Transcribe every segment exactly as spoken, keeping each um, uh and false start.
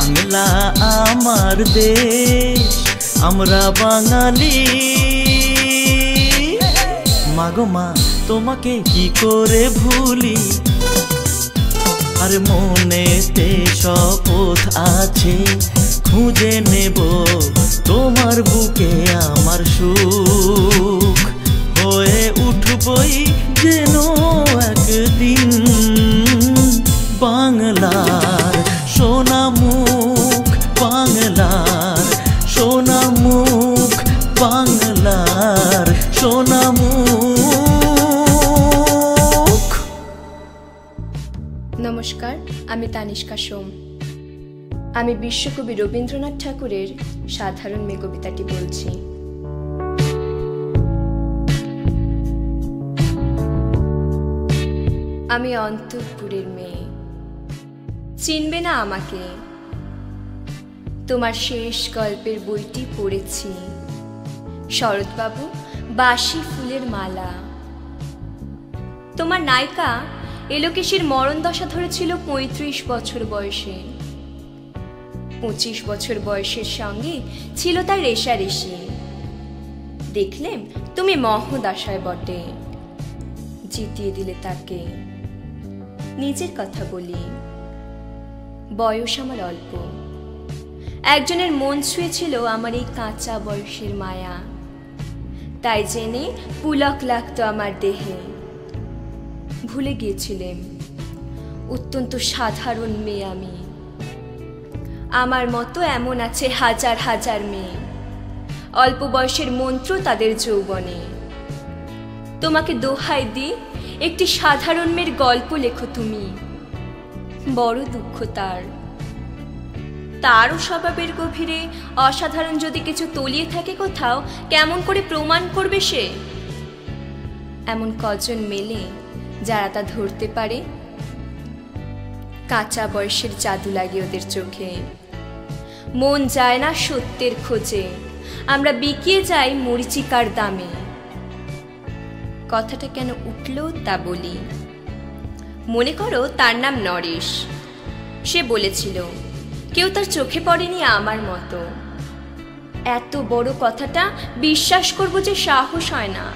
বাংলা আমার দেশ, আমরা বাঙালি। মাগো মা তোমাকে কি করে ভুলি, আর মনেতে শপথ আছে খুঁজে নেব তোমার বুকে আমার সুখ। হয়ে উঠবই যেন একদিন বাংলার সোনা মুখ, বাংলার সোনা মুখ, বাংলার সোনা মুখ। নমস্কার, আমি তানিষ্কা সোম। আমি বিশ্বকবি রবীন্দ্রনাথ ঠাকুরের সাধারণ মেয়ে কবিতাটি বলছি। আমি অন্তঃপুরের মেয়ে, চিনবে না আমাকে। তোমার শেষ গল্পের বইটি পড়েছি, শরৎবাবু, বাঁশি ফুলের মালা। তোমার নায়িকা এলোকেশীর মরণ দশা ধরেছিল পঁয়ত্রিশ বছর বয়সে। পঁচিশ বছর বয়সের সঙ্গে ছিল তার রেশারেশি। দেখলেম তুমি মহোদাশয় বটে, জিতিয়ে দিলে তাকে। নিজের কথা বলি, বয়স আমার অল্প। একজনের মন ছুঁয়েছিল আমার এই কাঁচা বয়সের মায়া, তাই জেনে পুলক লাগতো আমার দেহে। ভুলে গিয়েছিলেন অত্যন্ত সাধারণ মেয়ে আমি। আমার মতো এমন আছে হাজার হাজার মেয়ে, অল্প বয়সের মন্ত্র তাদের যৌবনে। তোমাকে দোহাই দিই, একটি সাধারণ মেয়ের গল্প লেখো তুমি। বড় দুঃখ তার, তারও স্বভাবের গভীরে অসাধারণ যদি কিছু তলিয়ে থাকে কোথাও, কেমন করে প্রমাণ করবে সে? এমন কজন মেলে যারা তা ধরতে পারে? কাঁচা বয়সের জাদু লাগে ওদের চোখে। মন যায় না সত্যের খোঁজে, আমরা বিকিয়ে যাই মরিচিকার দামে। কথাটা কেন উঠল তা বলি। মনে করো তার নাম নরেশ। সে বলেছিল কেউ তার চোখে পড়েনি আমার মতো। এত বড় কথাটা বিশ্বাস করব যে সাহস হয় না,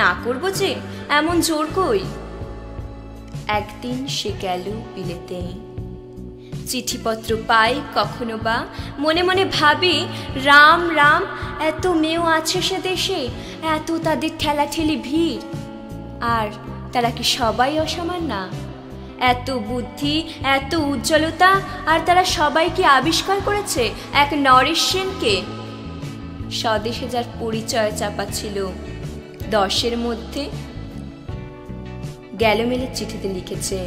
না করব যে এমন জোর কই। একদিন সে গেল বিলেতে, চিঠিপত্র পাই, কখনো বা মনে মনে ভাবি রাম রাম, এত মেয়েও আছে সে দেশে, এত তাদের ঠেলাঠেলি ভিড়, আর তারা কি সবাই অসামান্য? এত বুদ্ধি, এত উজ্জ্বলতা, আর তারা সবাই কি আবিষ্কার করেছে এক নরেশ সেনকে? স্বদেশে যার পরিচয় চাপা ছিল দশের মধ্যে। গ্যালোমেলের চিঠিতে লিখেছে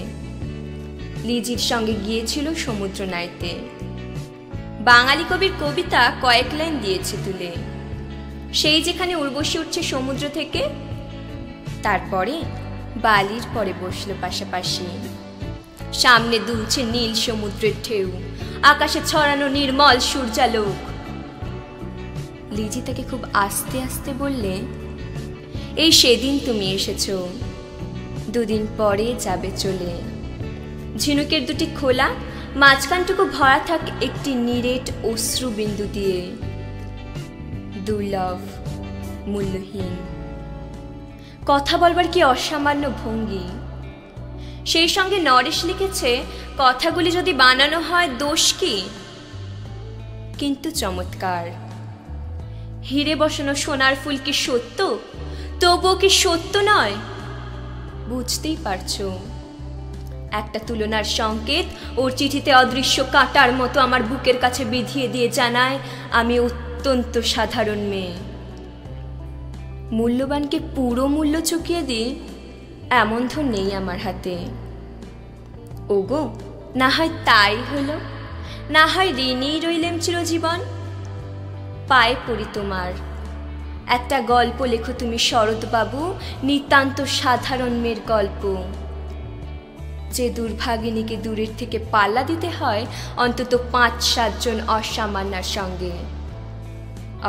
লিজির সঙ্গে গিয়েছিল সমুদ্র নাইতে। বাঙালি কবির কবিতা কয়েক লাইন দিয়েছে তুলে, সেই যেখানে উর্বশী উঠছে সমুদ্র থেকে। তারপরে বালির পরে বসল পাশাপাশি, সামনে দুলছে নীল সমুদ্রের ঢেউ, আকাশে ছড়ানো নির্মল সূর্যালোক। লিজি তাকে খুব আস্তে আস্তে বললে, এই সেদিন তুমি এসেছ, দুদিন পরে যাবে চলে। ঝিনুকের দুটি খোলা, মাঝখানটুকু ভরা থাক একটি নিরেট অশ্রু বিন্দু দিয়ে। দুর্লভ, মূল্যহীন। কথা বলবার কি অসামান্য ভঙ্গি। সেই সঙ্গে নরেশ লিখেছে কথাগুলি যদি বানানো হয় দোষ কি, কিন্তু চমৎকার। হিরে বসানো সোনার ফুল কি সত্য, তবুও কি সত্য নয়? বুঝতেই পারছো, একটা তুলনার সংকেত ওর চিঠিতে অদৃশ্য কাঁটার মতো আমার বুকের কাছে বিধিয়ে দিয়ে জানায় আমি অত্যন্ত সাধারণ মেয়ে। মূল্যবানকে পুরো মূল্য চুকিয়ে দিই এমন ধন নেই আমার হাতে। ওগো, না হয় তাই হলো, না হয় ঋণেই রইলেম চিরজীবন। পায়ে পড়ি তোমার, একটা গল্প লেখো তুমি শরৎবাবু, নিতান্ত সাধারণ মেয়ের গল্প। যে দুর্ভাগিনীকে দূরের থেকে পাল্লা দিতে হয় অন্তত পাঁচ সাতজন অসামান্যার সঙ্গে,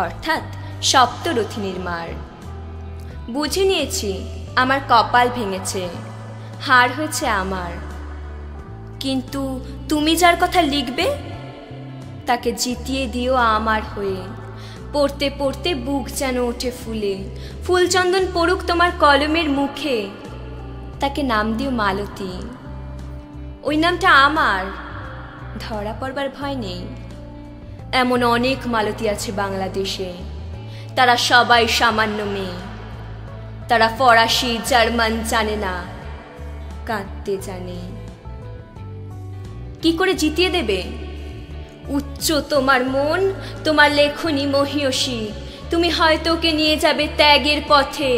অর্থাৎ সপ্তরথিনীর মার। বুঝে নিয়েছি আমার কপাল ভেঙেছে, হার হয়েছে আমার। किन्तु तुमी जार कथा लिखबे ताके जितिए दिओ आमार होए। पढ़ते पढ़ते बुक जेनो उठे फुले, फुलचंदन पड़ुक तोमार कलमेर मुखे। ताके नाम दिओ मालती, ओई नामटा आमार, धरा पड़बार भय नेई। एमन अनेक मालती आछे बांग्लादेशे, तारा सबाई सामान्य मेये, तारा फरासी जार्मान जाने ना, काटते जाने। की करे जितिए देबे उच्च तोमार मन तोमार लेखनी महियसी। तुमी हयतो के निये जाबे त्यागेर पथे,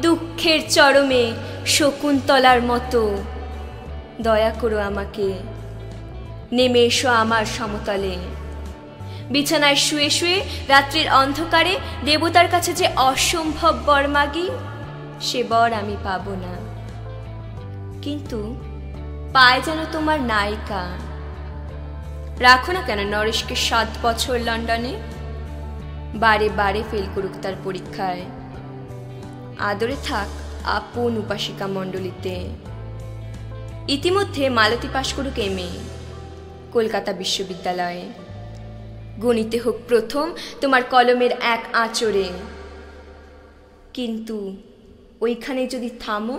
दुःखेर चरमे शकुन्तलार मतो। दया करो आमाके, नेमे एसो आमार समतले। बिछानाय शुए शुए रात्रिर अंधकारे देवतार काछे जे असम्भव बर मागि, से बर आमी पाबो ना, किन्तु पाय जेन तोमार नायिका। राखो ना केन नरेश के सात बछर लंडने, बारे बारे फेल करुक तार परीक्षाय। आदरे थाक आपन उपासिका मंडलीते। इतिमध्ये मालती पास करुक एम ए कलकाता विश्वविद्यालय। गणिते होक प्रथम तोमार कलमेर एक आँचड़े, किन्तु ओइखाने जदि थामो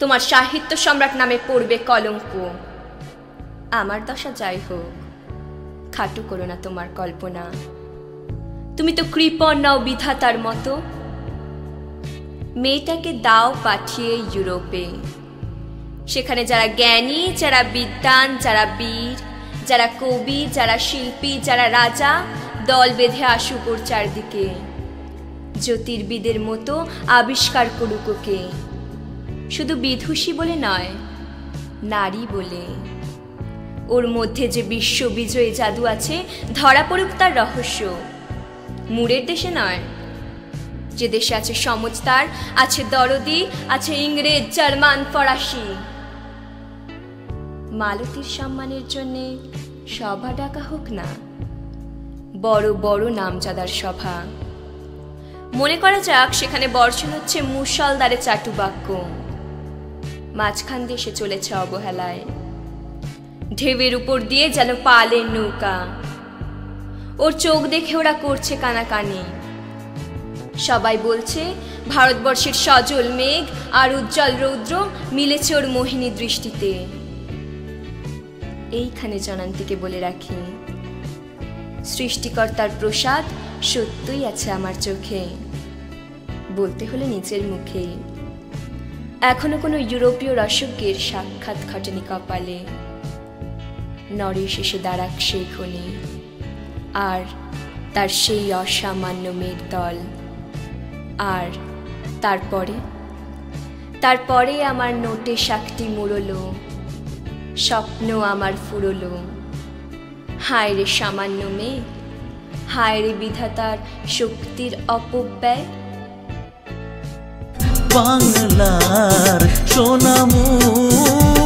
तोमार साहित्य सम्राट नामे पड़बे कलंक। आमार दशा जाई होक, खाटू करो ना तोमार कल्पना। तुमी तो कृपण नाओ विधातार मतो। मेटाके दाओ पाठिए यूरोपे, सेखाने जारा ज्ञानी जारा विद्वान जारा वीर जारा कवि जारा शिल्पी जारा राजा दल बेधे आसुक ओर चारदिके। ज्योतिर्विदेर मतो आविष्कार करुक ओके, शुधु विदुषी बोले नय, नारी बोले। और मध्य जो विश्व विजयी जादू आछे, धरा पड़ुक तार रहस्य। मुरेर देशे नय, जे देशे आछे समझदार आछे दरदी आछे इंग्रेज जार्मान फरासी। मालतीर सम्मानेर जन्य सभा डाका होक ना, बड़ो बड़ो नामजादार सभा। मने करा जाक सेखाने बर्षण होच्छे मुसलधारे चाटुबाक्य, माझखान दिये से चलेछे अवहेलाय। ढेबेर ऊपर दिए जानो पाले नौका, और चोख देखे ओरा करछे कानाकानी। सबाई बोलछे भारतवर्षेर सजल मेघ और उज्जवल रौद्र मिलेछे ओर मोहिनी दृष्टिते। एइखाने जनान्तिके बोले राखी, सृष्टिकर्तार प्रसाद सत्यई आछे आमार चोखे, बोलते हलो निजेर मुखे। एखोनो कोनो यूरोपीय रसकेर साक्षात घटेनि कपाले। नरेश एसे दाड़ाक सेई क्षणे, आर तार सेई असामान्य मेघ दल। आर तारपरे तारपरे आमार नोटे शाकटी मुड़लो, स्वप्न आमार फुरलो। हाय रे सामान्य मेघ, हाय रे विधातार शक्तिर अपव्यय। বাংলার সোনামু